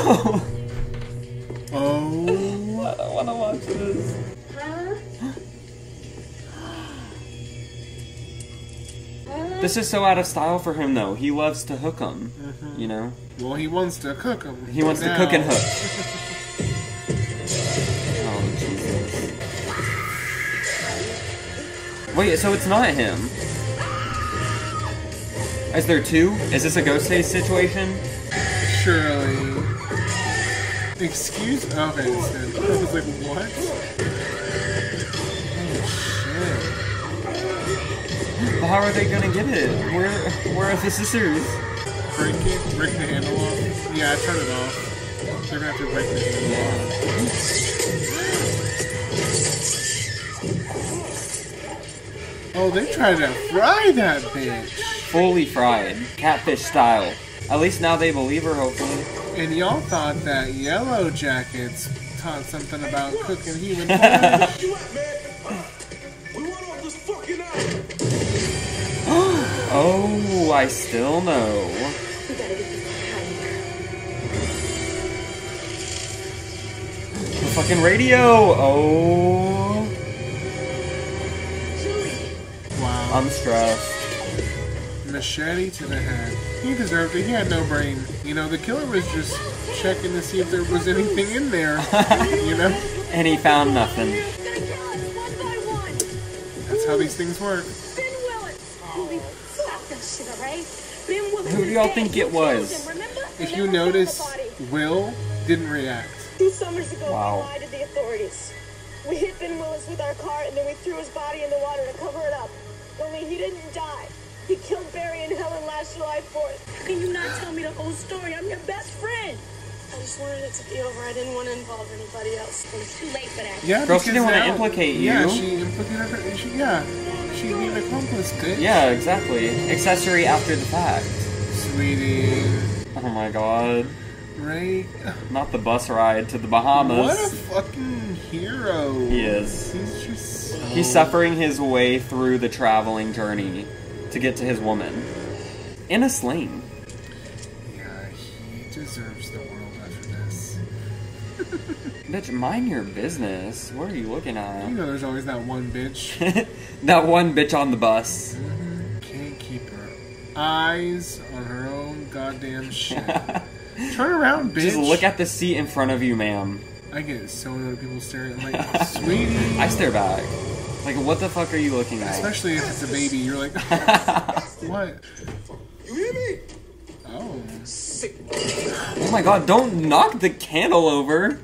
Oh. I don't wanna watch this. This is so out of style for him, though. He loves to hook them, mm-hmm. you know? Well, he wants to cook them. He wants now. to cook and hook. Oh, Jesus. Wait, so it's not him. Is there two? Is this a ghost face situation? Surely. Excuse? Okay, instead. I was like, what? Oh, shit. But how are they gonna get it? Where, where are the scissors? Break it, break the handle off. Yeah, I turn it off. They're gonna have to break the handle off. Oh, they tried to fry that bitch. Fully fried, catfish style. At least now they believe her, hopefully. And y'all thought that Yellow Jackets taught something about cooking human flesh. Oh, I still know. The fucking radio! Oh. Wow. I'm stressed. Machete to the head. He deserved it. He had no brain. You know, the killer was just checking to see if there was anything in there. You know? And he found nothing. That's how these things work. Who do y'all think it was? If you notice, Will didn't react. Two summers ago, wow. we lied to the authorities. We hit Ben Willis with our car, and then we threw his body in the water to cover it up. Only he didn't die. He killed Barry and Helen last July fourth. Can you not tell me the whole story? I'm your best friend. I just wanted it to be over. I didn't want to involve anybody else. It was too late for that. Yeah, girl, she didn't want to implicate you. Yeah, she implicated her. She, yeah, she needed an accomplice, bitch. Yeah, exactly. Accessory after the fact. Sweetie. Oh my God. Right? Not the bus ride to the Bahamas. What a fucking hero. He is. He's just so... He's suffering his way through the traveling journey to get to his woman. In a sling. Yeah, he deserves the world after this. Bitch, mind your business. What are you looking at? You know there's always that one bitch. That one bitch on the bus. Mm-hmm. Can't keep her eyes on her own goddamn shit. Turn around, bitch. Just look at the seat in front of you, ma'am. I get so annoyed people staring at me like, sweetie. I stare back. Like, what the fuck are you looking at? Especially if it's a baby, you're like, what? You hear me? Oh. Sick. Oh my God, don't knock the candle over.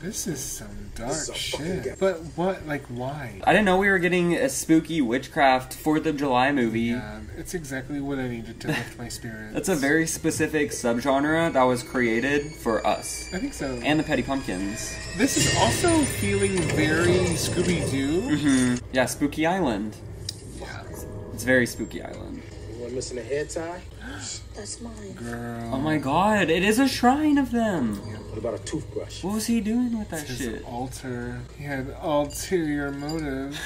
This is some dark shit. But what? Like, why? I didn't know we were getting a spooky witchcraft fourth of July movie. Yeah, it's exactly what I needed to lift my spirits. That's a very specific subgenre that was created for us. I think so. And the Petty Pumpkins. This is also feeling very Scooby-Doo. Mm-hmm. Yeah, Spooky Island. Yeah. It's very Spooky Island. One missing a head tie? That's mine. Girl. Oh my God, it is a shrine of them. Yeah. About a toothbrush. What was he doing with that it's shit? His altar. He had ulterior motives.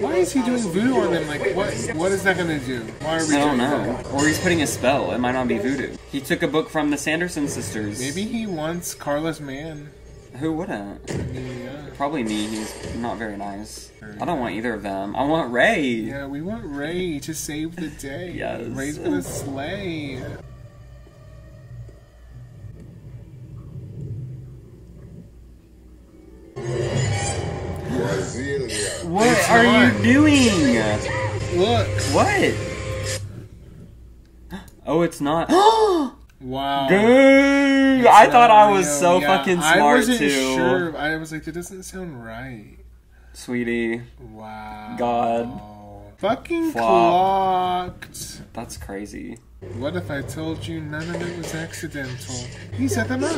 Why is he doing voodoo on them? Like, what? What is that going to do? Why are we? I don't know. That? Or he's putting a spell. It might not be voodoo. He took a book from the Sanderson sisters. Maybe he wants Carla's man. Who wouldn't? I mean, yeah. Probably me. He's not very nice. I don't want either of them. I want Ray. Yeah, we want Ray to save the day. Yes. Ray's gonna slay. What it's are not. you doing? Look. What? Oh, it's not. Wow. Dang! It's I thought I was so yeah, fucking smart, too. I wasn't too. sure. I was like, it doesn't sound right. Sweetie. Wow. God. Fucking Flop. clocked. That's crazy. What if I told you none of it was accidental? He set them up.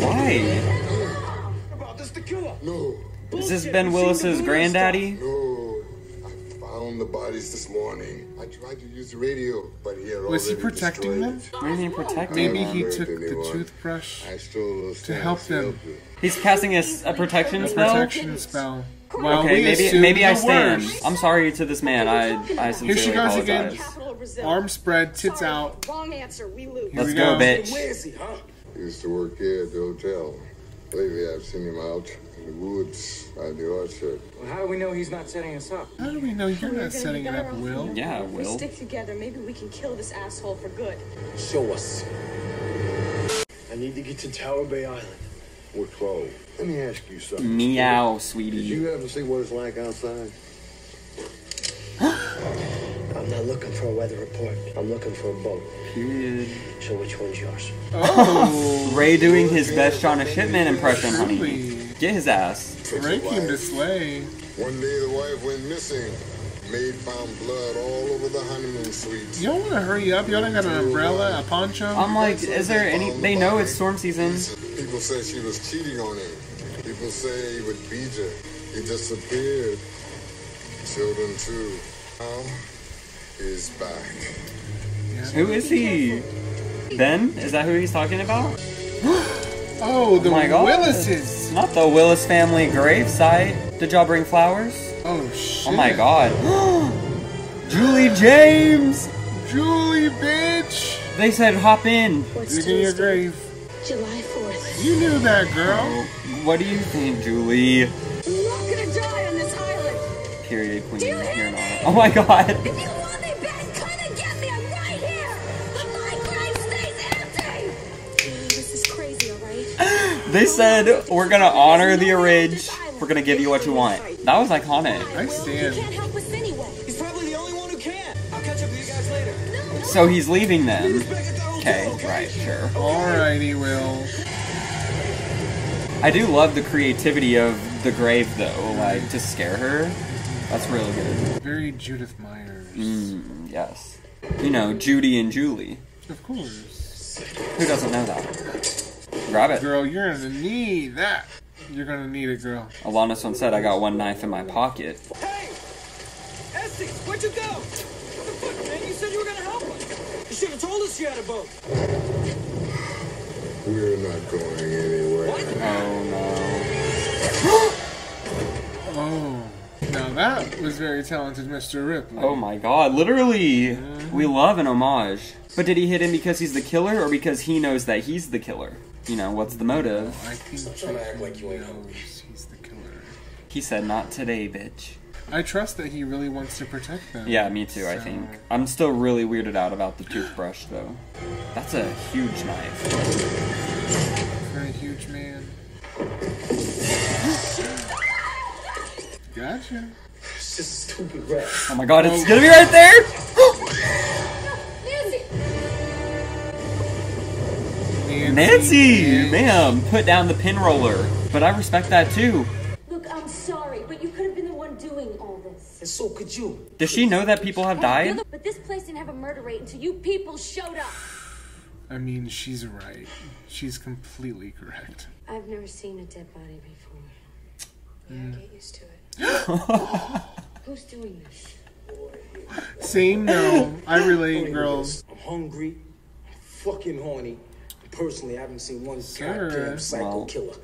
Why? No. Is this Ben Willis's granddaddy? No. I found the bodies this morning. I tried to use the radio, but he had Was he protecting them? Maybe he protected Maybe he took the toothbrush to help them. He's casting a, a protection a spell? protection spell. Well, okay, maybe, maybe I stand. Worst. I'm sorry to this man. I, I sincerely Here she goes apologize. again. Arms spread, tits sorry. out. Wrong answer. We lose. Let's go, go, bitch. Where is he, huh? He used to work here at the hotel. Lately, I've seen him out in the woods by the orchard. Well, how do we know he's not setting us up? How do we know you're not setting it up, Will? Yeah, Will. If we stick together, maybe we can kill this asshole for good. Show us. I need to get to Tower Bay Island. We're close. Let me ask you something. Meow, sweetie. Did you ever see what it's like outside? I'm not looking for a weather report. I'm looking for a boat. Period. So which one's yours? Oh, Ray doing his best Shauna Shipman impression, honey. Get his ass. Ray came to slay. One day the wife went missing. Maid found blood all over the honeymoon suite. Y'all want to hurry up? Y'all don't got an umbrella, a poncho? I'm like, is there any... They know it's storm season. People said she was cheating on him. People say he would beat her. He disappeared. Children, too. Now... is back. Yeah. Who is he? Ben? Is that who he's talking about? Oh, the oh Willises! Not the Willis family gravesite. Did y'all bring flowers? Oh, shit. Oh, my God. Julie James! Julie, bitch! They said hop in. What's Dig Tuesday? in your grave. July fourth. You knew that, girl. What do you think, Julie? I'm not gonna die on this island. Period, queen. Do you hear me? Oh, my God. They said, we're gonna honor the arrange. We're gonna give you what you want. That was iconic. I stand. He's probably the only one who can. I'll catch up with you guys later. So he's leaving them. Okay, right, sure. Alrighty, Will. I do love the creativity of the grave, though, like, to scare her. That's really good. Very Judith Myers. Mm, yes. You know, Judy and Julie. Of course. Who doesn't know that? Grab it. Girl, you're gonna need that. You're gonna need it, girl. Alana Swan said, I got one knife in my pocket. Hey! Essex, where'd you go? What the fuck, man? You said you were gonna help us. You should have told us you had a boat. We're not going anywhere. What? Oh, no. Oh. Now that was very talented, Mister Ripley. Oh, my God. Literally. Mm-hmm. We love an homage. But did he hit him because he's the killer or because he knows that he's the killer? You know, what's the motive? I think trying to act like you ain't hungry. He's the killer. He said, not today, bitch. I trust that he really wants to protect them. Yeah, me too, so. I think. I'm still really weirded out about the toothbrush, though. That's a huge knife. Not a huge man. Gotcha. It's just a stupid rat. Oh my God, it's oh. gonna be right there! Nancy, Nancy ma'am, put down the pin roller. But I respect that too. Look, I'm sorry, but you could have been the one doing all this. And so could you. Does she know that people have died? But this place didn't have a murder rate until you people showed up. I mean, she's right. She's completely correct. I've never seen a dead body before. Mm. Yeah, get used to it. Who's doing this? Same no. I relate, girls. I'm hungry. I'm fucking horny. Personally, I haven't seen one goddamn psycho killer.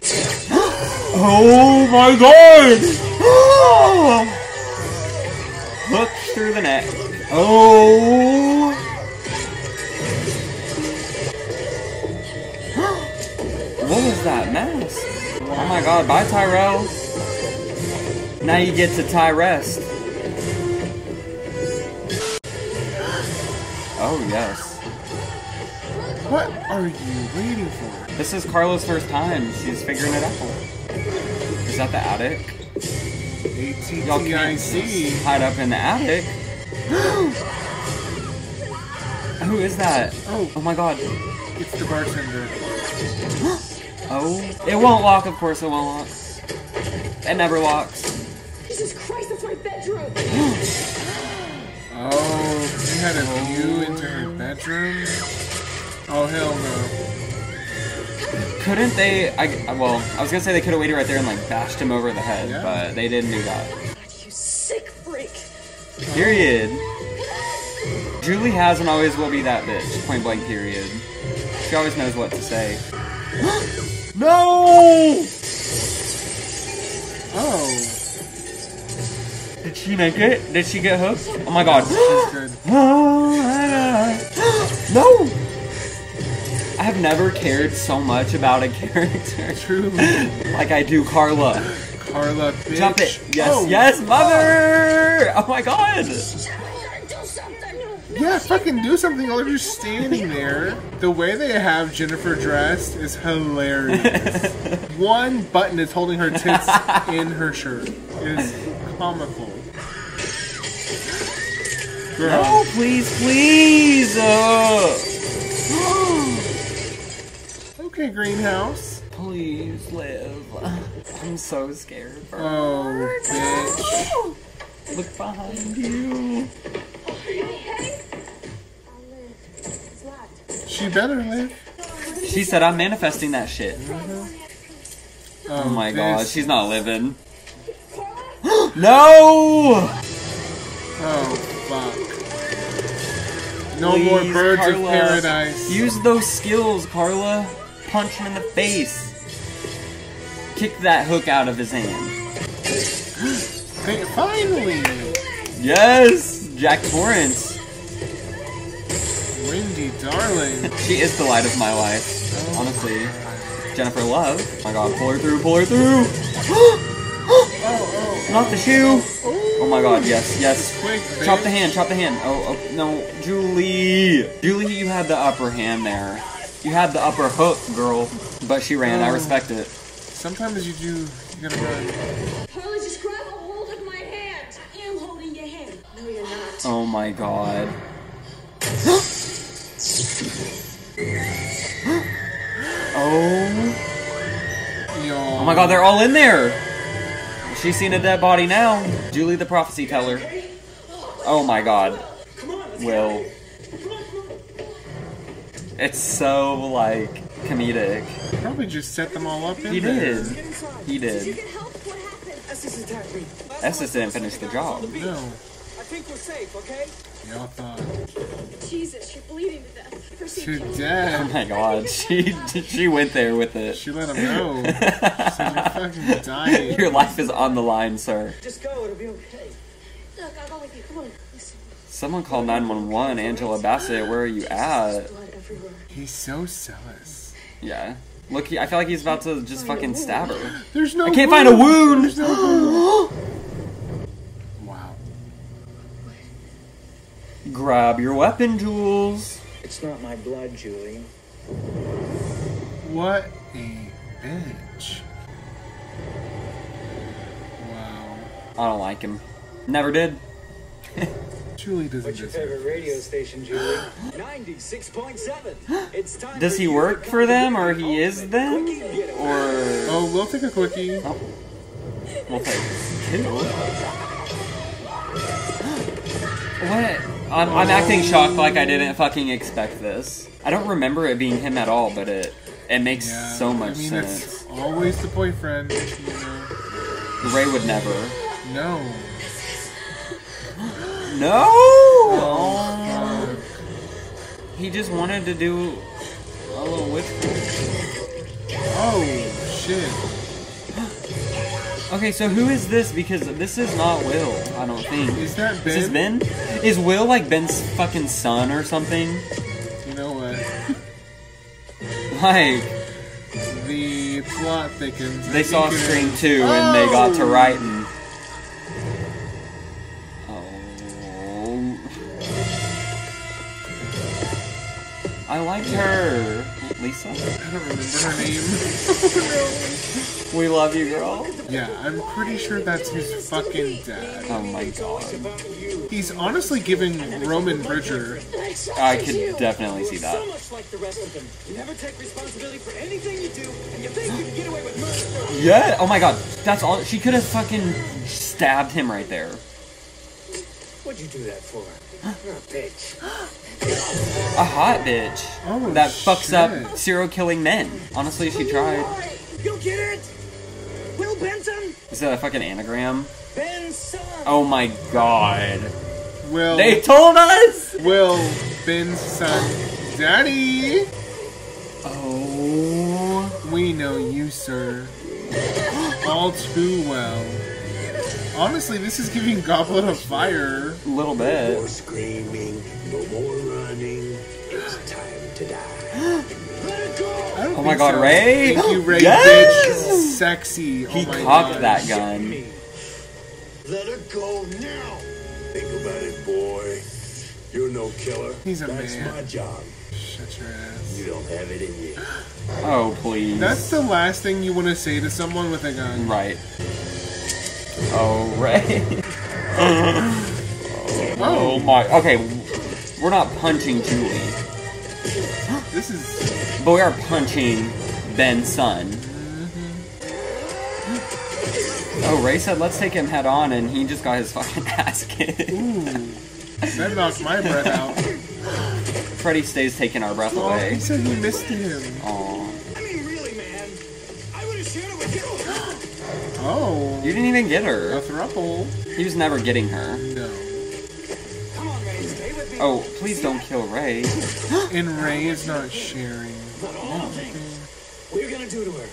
Oh my god! Look through the net. Oh! What was that mess? Oh my god, bye Tyrell! Now you get to Tyrest. Oh yes. What are you waiting for? This is Carla's first time. She's figuring it out. Is that the attic? Y'all can't hide up in the attic. Who is that? Oh. Oh my god. It's the bartender. Oh. It won't lock, of course it won't lock. It never locks. Jesus Christ, that's my bedroom! Oh, she had a view into her bedroom? Oh, hell no. Couldn't they, I, well, I was gonna say they could have waited right there and like bashed him over the head, yeah. But they didn't do that. God, you sick freak. Period. Julie has and always will be that bitch, point blank period. She always knows what to say. No! Oh. Did she make it? Did she get hooked? Oh my god. She's good. No! I have never cared so much about a character. Truly. Like I do Carla. Carla, bitch. Jump it. Yes, oh, yes, mother! Oh my god! Yeah, fucking do something. All of you standing there. The way they have Jennifer dressed is hilarious. One button is holding her tits in her shirt. It is comical. Girl. No, please, please! Oh! Okay, greenhouse. Please live. I'm so scared. Bird. Oh, bitch. Look behind you. She better live. She said, I'm manifesting that shit. Mm-hmm. Oh, oh my bitch. God, she's not living. No! Oh, fuck. No Please, more birds Carla. Of paradise. Use those skills, Carla. Punch him in the face. Kick that hook out of his hand. Finally! Yes! Jack Torrance. Wendy, darling. She is the light of my life. Oh, honestly. God. Jennifer Love. Oh my god, pull her through, pull her through! Oh, oh, not the shoe! Oh, oh my god, yes, yes. Quick, chop the hand, chop the hand. Oh, oh, no, Julie. Julie, you had the upper hand there. You had the upper hook, girl. But she ran, oh. I respect it. Sometimes you do, you gotta run. Carla, just grab a hold of my hand. I am holding your hand. No, you're not. Oh my god. Oh. Yo. Oh my god, they're all in there. She's seen a dead body now. Julie the prophecy teller. Oh my god. Will. It's so, like, comedic. Probably just set them all up in He there. did. He did. Estes didn't finish the job. No. I think we're safe, okay? Y'all thought. Jesus, you're bleeding to death. To death. Oh my god, she she went there with it. She let him know. She said, you're fucking dying. Your life is on the line, sir. Just go, it'll be okay. Look, I'll go with you. Come on. Listen. Someone called nine one one, Angela Bassett, where are you at? He's so zealous. Yeah. Look, he, I feel like he's about to just fucking stab her. There's no I can't wound. find a wound! There's no wound. Grab your weapon, Jules. It's not my blood, Julie. What a bitch. Wow. I don't like him. Never did. Julie doesn't. What's your favorite radio station, Julie? ninety-six point seven. It's time. Does he work for them, or he is them? Or oh, we'll take a quickie. Oh. We'll take it. What? I'm, I'm acting shocked like I didn't fucking expect this. I don't remember it being him at all, but it it makes yeah, so much I mean, sense. It's always the boyfriend. You know. Ray would never. No. No! Oh, he just wanted to do a little witch. Oh, shit. Okay, so who is this? Because this is not Will, I don't think. Is that Ben? Is this Ben? Is Will like Ben's fucking son or something? You know what? Like... The plot thickens. They saw Scream two oh. and they got to writing. Oh... I like her. Lisa? I don't remember her name. We love you, girl. Yeah, I'm pretty sure that's his fucking dad. Oh my god. He's honestly giving Roman Bridger. I could definitely see that. Yeah, oh my god. That's all. She could have fucking stabbed him right there. What'd you do that for? You're a bitch. A hot bitch. Oh, that fucks shit. Up serial killing men. Honestly, she tried. You get it? Will Benson? Is that a fucking anagram? Benson. Oh my god. Will. They told us! Will Benson Daddy. Oh. We know you, sir. All too well. Honestly, this is giving Goblet of Fire. A little bit. No more screaming, no more running. It's time to die. Oh my god, so. Ray! Thank you, Ray, yes! Bitch. Sexy. He oh my cocked god. That gun. Let her go now. Think about it, boy. You're no killer. He's a That's man. That's my job. Shut your ass. You don't have it in you. Oh, please. That's the last thing you want to say to someone with a gun. Right. Oh, Ray. oh, oh my. Okay, we're not punching Julie. This is... But we are punching Ben's son. Mm-hmm. Oh, Ray said, let's take him head on, and he just got his fucking ass kicked. Ooh. That knocked my breath out. Freddie stays taking our breath oh, away. He said he missed him. Aww. I mean, really, man. I would have shared it with you. Oh. You didn't even get her. A thruple. He was never getting her. No. Oh, please don't kill Ray. And Ray is not sharing. What are you gonna do to her?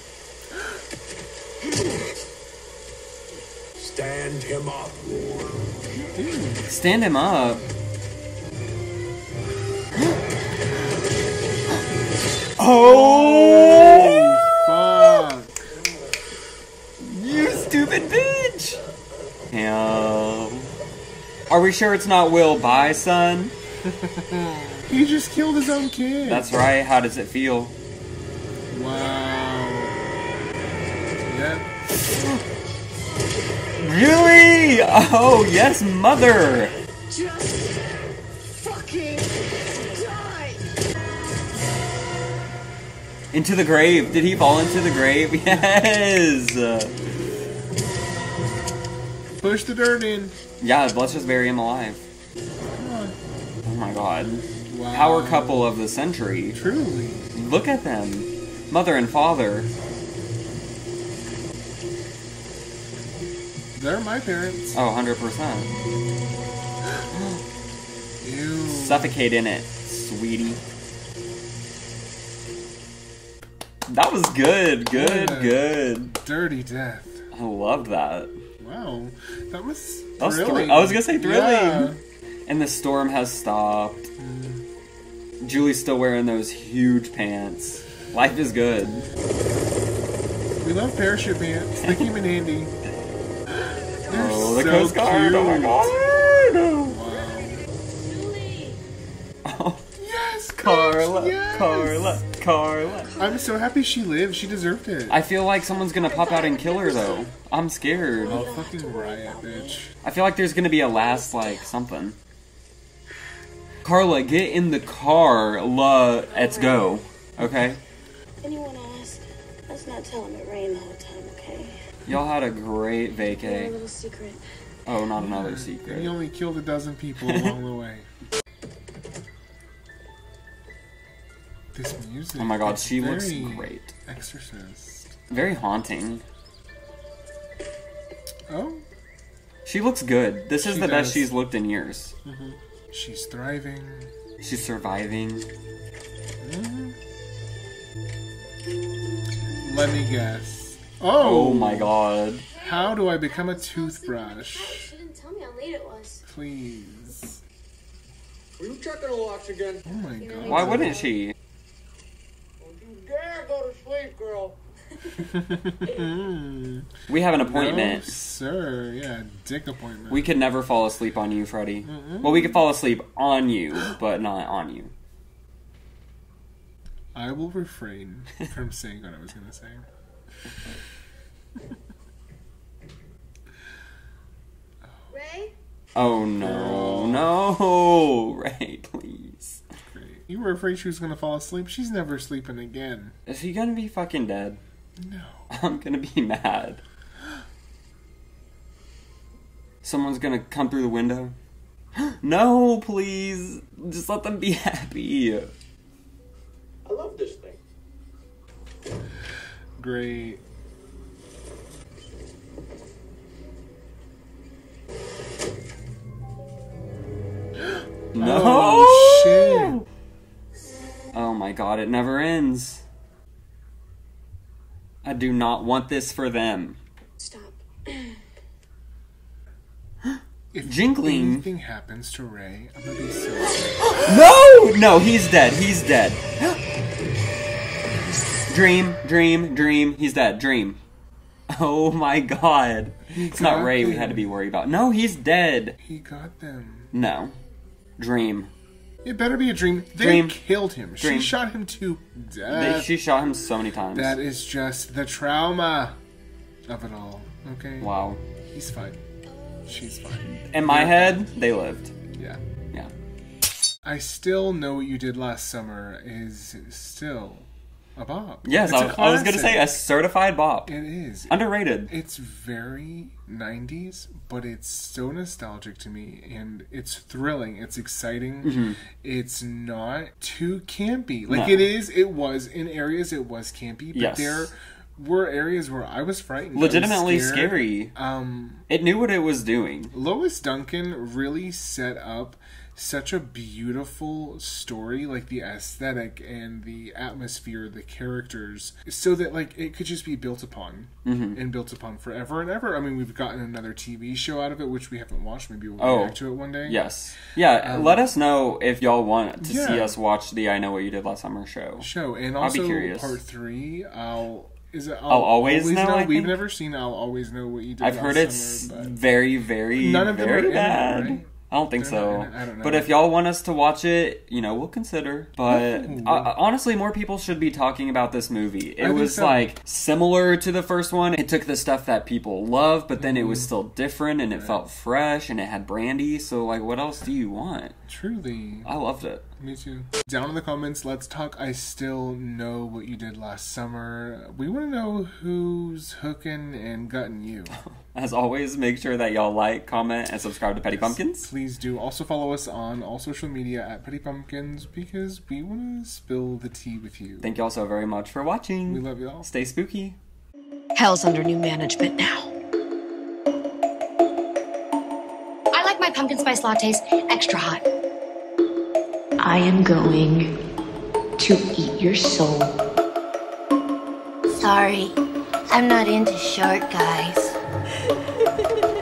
Stand him up. Dude. Stand him up. Oh! Oh fuck! You stupid bitch! Yeah. Are we sure it's not Will Bye, son? He just killed his own kid. That's right. How does it feel? Wow. Yep. Really? Oh, yes, mother. Just fucking die. Into the grave. Did he fall into the grave? Yes. Push the dirt in. Yeah, let's just bury him alive. Come on. Oh my god. Wow. Power couple of the century. Truly. Look at them. Mother and father. They're my parents. Oh, one hundred percent. Ew. Suffocate in it, sweetie. That was good, good, good. Dirty death. I loved that. Wow, that was thrilling. That was thr I was gonna say thrilling. Yeah. And the storm has stopped. Mm. Julie's still wearing those huge pants. Life is good. We love parachute pants. They came in handy. They're oh, the so Coast Guard. Cute. Oh my god. Wow. Oh. Yes, Carla. Yes. Carla. Carla. I'm so happy she lived. She deserved it. I feel like someone's gonna pop out and kill her though. I'm scared. Oh, fucking riot, bitch. I feel like there's gonna be a last, like, something. Carla, get in the car. La, let's go. Okay? Anyone else? Let's not tell them it rained the whole time, okay? Y'all had a great vacay. A little secret. Oh, not another secret. You only killed a dozen people along the way. This music. Oh my god, she looks great. Exorcist. Very haunting. Oh. She looks good. This is the best she's looked in years. Mm-hmm. She's thriving. She's surviving. Mm-hmm. Let me guess. Oh. Oh my god. How do I become a toothbrush? She didn't tell me how late it was. Please. Were you checking the locks again? Oh my god. Why wouldn't she? Don't you dare go to sleep, girl. We have an appointment. No, sir, yeah, dick appointment. We could never fall asleep on you, Freddie. Mm-mm. Well, we could fall asleep on you, but not on you. I will refrain from saying what I was going to say. Ray? Oh, no. No. Ray, please. Great. You were afraid she was going to fall asleep? She's never sleeping again. Is she going to be fucking dead? No. I'm going to be mad. Someone's going to come through the window? No, please. Just let them be happy. I love this thing. Great. No! Oh, shit. Oh my god, it never ends. I do not want this for them. Stop. If Jingling. Anything happens to Ray, I'm gonna be so sad. No! No, he's dead. He's dead. Dream, dream, dream. He's dead. Dream. Oh my god. He it's not Ray them. We had to be worried about. No, he's dead. He got them. No. Dream. It better be a dream. They dream. Killed him. Dream. She shot him to death. They, she shot him so many times. That is just the trauma of it all. Okay? Wow. He's fine. She's fine. In my yeah. head, they lived. Yeah. Yeah. I Still Know What You Did Last Summer is still... A bop. Yes, I was, I was going to say a certified bop. It is. Underrated. It's very nineties, but it's so nostalgic to me, and it's thrilling. It's exciting. Mm-hmm. It's not too campy. Like no. it is, it was. In areas, it was campy, but yes. there were areas where I was frightened. Legitimately was scary. Um, it knew what it was doing. Lois Duncan really set up such a beautiful story, like the aesthetic and the atmosphere, the characters, so that like it could just be built upon mm-hmm. and built upon forever and ever. I mean, we've gotten another T V show out of it, which we haven't watched. Maybe we'll oh, get back to it one day. Yes. Yeah, um, let us know if y'all want to yeah. see us watch the I Know What You Did Last Summer show. Show, and also I'll be curious. Part three, I'll... Is it I'll, I'll always, always know. know? We've think. never seen I'll Always Know What You Did I've Last heard it's summer, very, very, none of very them are bad. In it, right? I don't think They're so. Not, I don't know. But if y'all want us to watch it, you know, we'll consider. But uh, honestly, more people should be talking about this movie. It I was so. like similar to the first one. It took the stuff that people love, but then mm-hmm. it was still different and it right. felt fresh and it had Brandy. So like, what else do you want? Truly. I loved it. Me too. Down in the comments, let's talk I Still Know What You Did Last Summer. We want to know who's hooking and gutting you. As always, make sure that y'all like, comment, and subscribe to Petty Pumpkins. Please do. Also follow us on all social media at Petty Pumpkins because we want to spill the tea with you. Thank y'all so very much for watching. We love y'all. Stay spooky. Hell's under new management now. I like my pumpkin spice lattes extra hot. I am going to eat your soul. Sorry, I'm not into short guys.